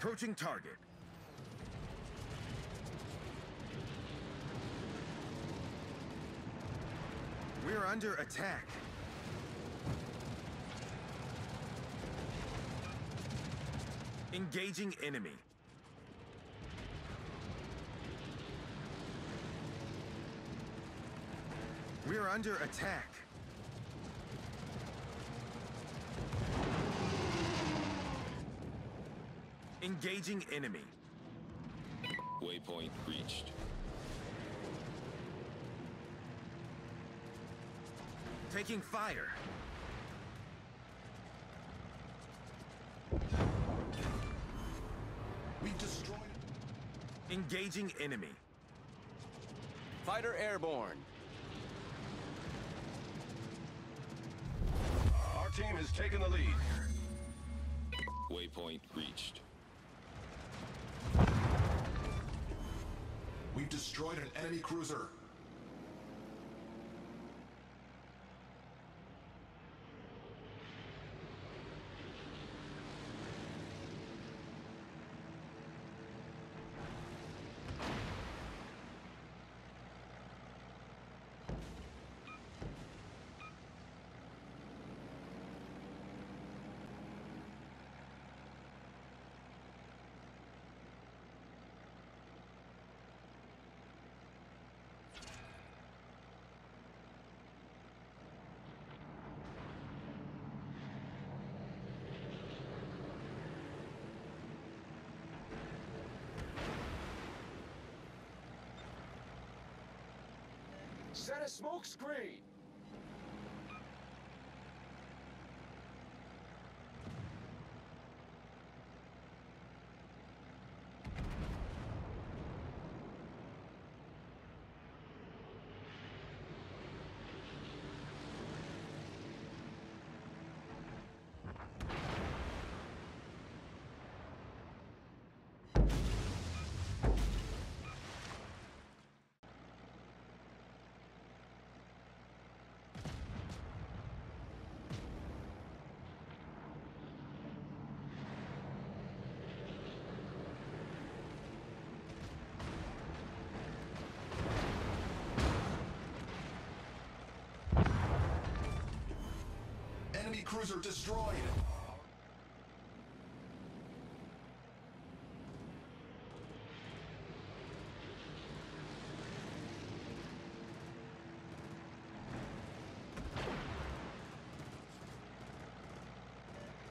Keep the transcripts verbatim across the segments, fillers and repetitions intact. Approaching target. We're under attack. Engaging enemy. We're under attack. Engaging enemy. Waypoint reached. Taking fire. We've destroyed. Engaging enemy. Fighter airborne. Our team has taken the lead. Waypoint reached. We've destroyed an enemy cruiser. Set a smoke screen. Cruiser destroyed.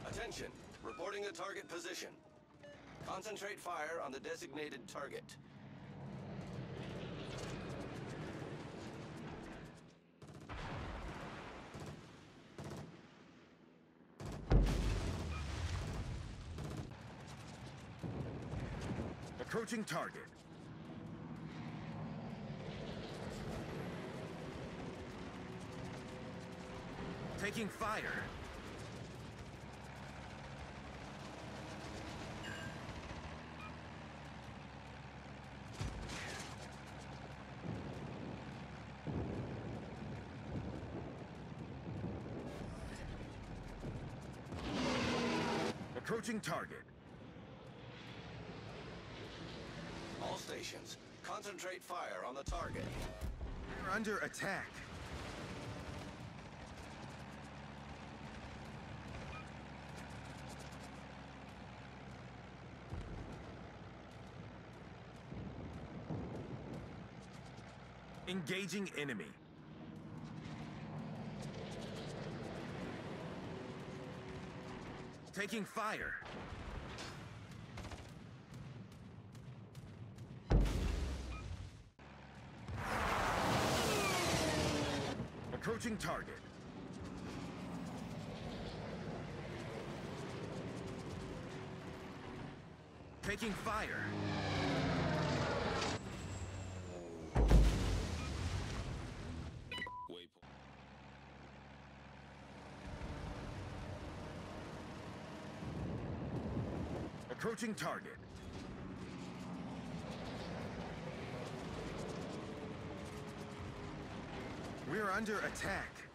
Attention, reporting the target position. Concentrate fire on the designated target. Approaching target. Taking fire. Approaching target. Stations. Concentrate fire on the target. We're under attack. Engaging enemy. Taking fire. Approaching target. Taking fire. Approaching target. We're under attack.